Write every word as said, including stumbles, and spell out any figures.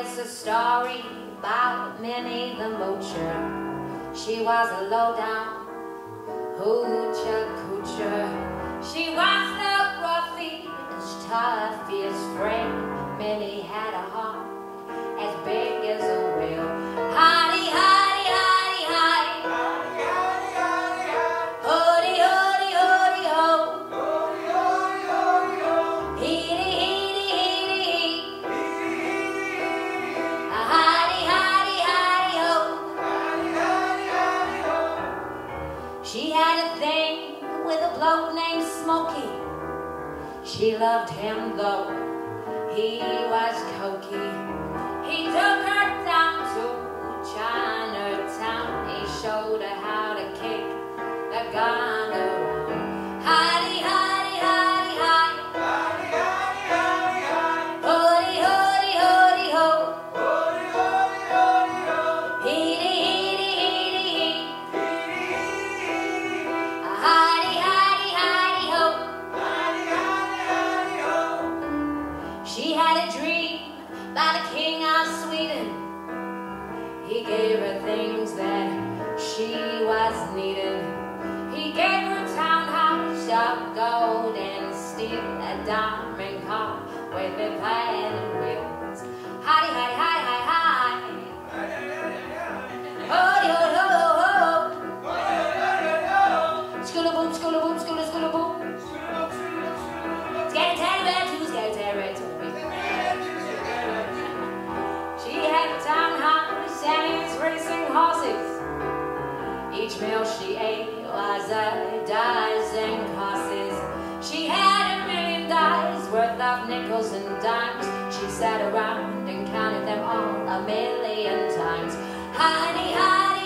is a story about Minnie the Moocher. She was a low-down hoocher-coocher. She was the roughy and toughest friend. Minnie had a heart as big as a whale. Hotty, hotty, hotty, hotty. Hotty, hotty, hotty, hotty. Hooty, hooty, hooty, ho. Hooty, hooty, hooty, ho. Heedy, heedy, heedy, hee. Heedy, heedy, heedy, hee. A hotty, hotty, hotty, ho. Hotty, hotty, hotty, ho. She had a thing with a bloke named Smokey. She loved him though he was cokey. He took her down to Chinatown. He showed her how to kick the gun around. Hotty, hotty, hotty, hotty. Hotty, hotty, hotty, hotty. Hooty, hooty, hooty, ho. Hooty, hooty, hooty, ho. Heedy, heedy, heedy, hee. Heedy, heedy, heedy, hee. Hotty, hotty, hotty, ho. Hotty, hotty, hotty, ho. She had a dream by the king of Sweden. He gave her things that she was needing. He gave her townhouse of gold and steel, a diamond car with a padded wheels. Hotty, hotty, hotty, hotty, hotty. Hooty, hooty, hooty, hooty. Schoolaboom, schoolaboom, schoolaboom, schoolaboom. Scatty, tatty, ratty, scatty, tatty, ratty. Each meal she ate was a dozen courses. She had a million dollars worth of nickels and dimes. She sat around and counted them all a million times. Honey, honey.